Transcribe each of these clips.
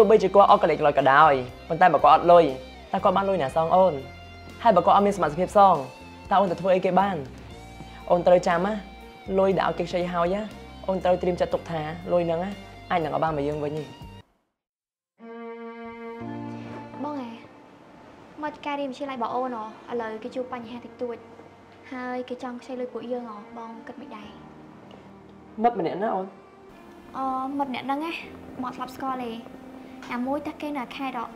tụi bây chỉ qua ở cái lời cả đài, còn ta bảo qua lôi, ta qua ban lôi nhà song ôn, hai bảo qua amin smart phép song, ta ôn từ thôi cái ban, ôn tới chạm á, lôi đạo cái say hao nhá, ôn tới tìm chặt tục thả, lôi nắng á, ai nắng ở ba mà dương với nhỉ? Bông à, mất cái điểm chỉ lại bảo ôn nó, ở lời cái chụp ảnh hai thịt tuột, hai cái trong say lôi của dương nó, bông cất bị đầy. Mất mình nén á ôn. Mất nén nắng á, mất lạp score này. À mối ta kê là khai đó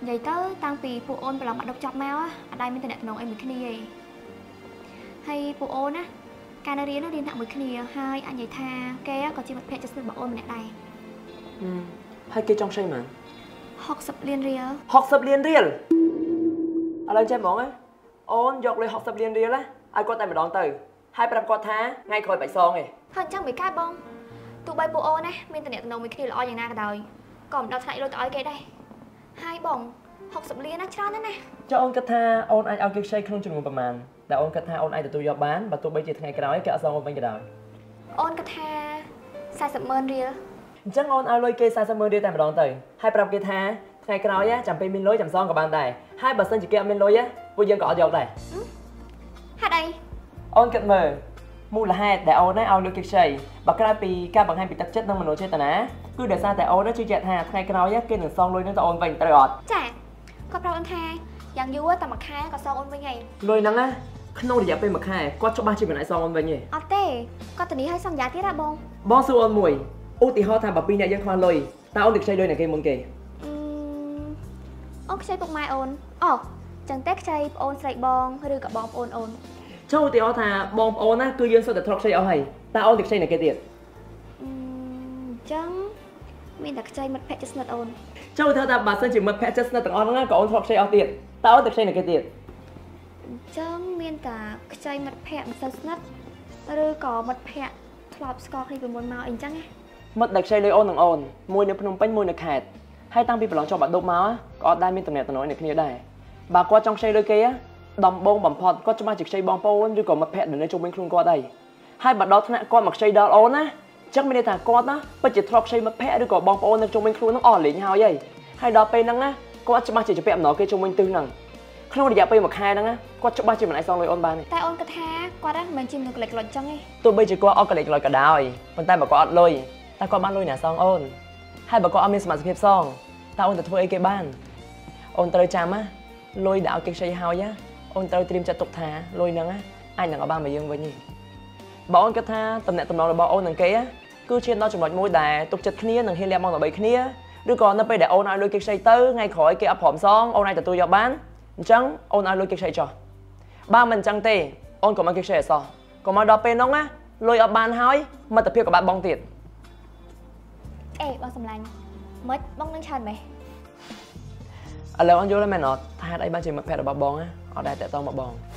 vậy tới tăng vì phụ ôn và lòng bạn độc chọc mau á ở đây mình tình nồng em mình khinh gì hay phụ ôn á Canary nó liên tặng mình khinh gì hai anh vậy tha kê á còn chỉ một phe cho sự bảo ôn mình ở đây hai kê trong say mà học sập liên riêng ở đây chơi món á ôn dọc lên học sập liên riêng á ai có tay mà đón từ hai bạn có thá ngay khỏi bãi son này hơn chẳng bị cai bông tụi bay phụ ôn á mình tình nồng mình khinh gì lo gì na cả đời còn đọc lại rồi tới cái đây hai bổng học sập liên á cho nên nè cho ôn cắt tha ôn ai ao kia say không chừng một phần màn đã ôn cắt tha ôn ai từ tôi do bán và tôi bây giờ ngày cái nói cái xong ôn bên cái đời ôn cắt tha sai sập mơn ria chắc ôn ao lôi kia sai sập mơn ria tại mà đòn tới hai bọc kia tha ngày cái nói á chẳng pin min lối chẳng son của bàn tài hai bà sơn chỉ kia min lối á vui dân cọ dọc này hai đây ôn cắt mờ mua là hai để ôn á ao lôi kia say và cái này ca bằng hai bị tạp chất năng mình nói chơi tần á cứ để xa tại ôn đó chưa chạy thà thay cái nói á kia đường son lôi nó ta ôn vành ta đọt chả có rau ăn thai dạng dứa ta mặc khai có son ôn với ngày lôi nắng á không để giảm pin mặc khai có cho ba chị mình lại son ôn với nhỉ ở đây có tình ý hay son giá tiết ra bông bông su ôn mùi u tì ho thà bà pin này dân khoa lôi ta ôn được chơi đôi này kia mông kì ôn chơi bông mai ôn chẳng tết chơi ôn sậy bông hay đưa cả bông ôn cho u tì ho thà bông ôn á cứ dân so để thọc chơi ở hay ta ôn được chơi này kia tiệt chẳng mình đặt chơi mật pet chestnut on. Châu thưa ta bà sơn chỉ mật pet chestnut từng on á, có on thọc chơi ao tiền. Ta on được chơi này cái tiền. Chẳng miên ta chơi mật pet chestnut, rồi có mật pet thọc score khi vừa muốn máu anh chẳng nghe. Mật đặt chơi lấy on từng on, môi nếu phun bánh môi được hạt, hay tăng pin phải lắng cho bạn đốt máu á, có đai miên từng này từng nói này khi nhớ đài. Bà qua trong chơi đôi kia á, đầm bông bầm phật, có cho ba chỉ chơi bông pool, rồi có mật pet để nơi trong bên không qua đây. Hai bạn đó thằng này con mặc chơi đào on á. Chắc mình đây thả con á, bây giờ thọc xây mà phe được có bóng ôn trong mình kêu nó ỏn lính hao vậy. Hai đó phe năng á, có cho ba chỉ cho phe nó cái trong mình tư năng. Không được giả phe một hai năng á, có cho ba chỉ mình lại xong rồi ôn ba này. Tai ôn cả tha, qua đó mình chìm được lệch lọt trong ấy. Tôi bây giờ qua ôn cả lệch lọt cả đài, còn tai mà có ôn lôi, ta có ban lôi nhà xong ôn. Hai bà có amin smart phép xong, ta ôn từ thôi cái ban. Ôn tới chạm á, lôi đạo cái xây hao nhá, ôn tới tìm chặt tục thả, lôi năng á, ai năng ở ba mà dương với nhỉ. Bà ôn cả tha, tầm này tầm đó là bà ôn năng kia á. Cứ trên đó chụp lại môi đài, tục chật khía nâng hiên lem mong là bấy khía. Đứa con nó bây để ôn ai lôi kẹt say tứ ngay khỏi kia ấp hòm son, ôn ai từ tôi vào bán. Chẳng ôn ai lôi kẹt say cho. Ba mình chẳng tê, ôn còn mang kẹt say sao? Còn mang đò pe nóng á, lôi ở bàn hói, mà tập phiêu của bạn bong tiền. Ê, bong sầm lạnh, mất bong nâng chân mày. Ở lâu anh vô lên mày nọ, thay đây ba chỉ mặc phe đồ bong á, ở đây tại tao mặc bong.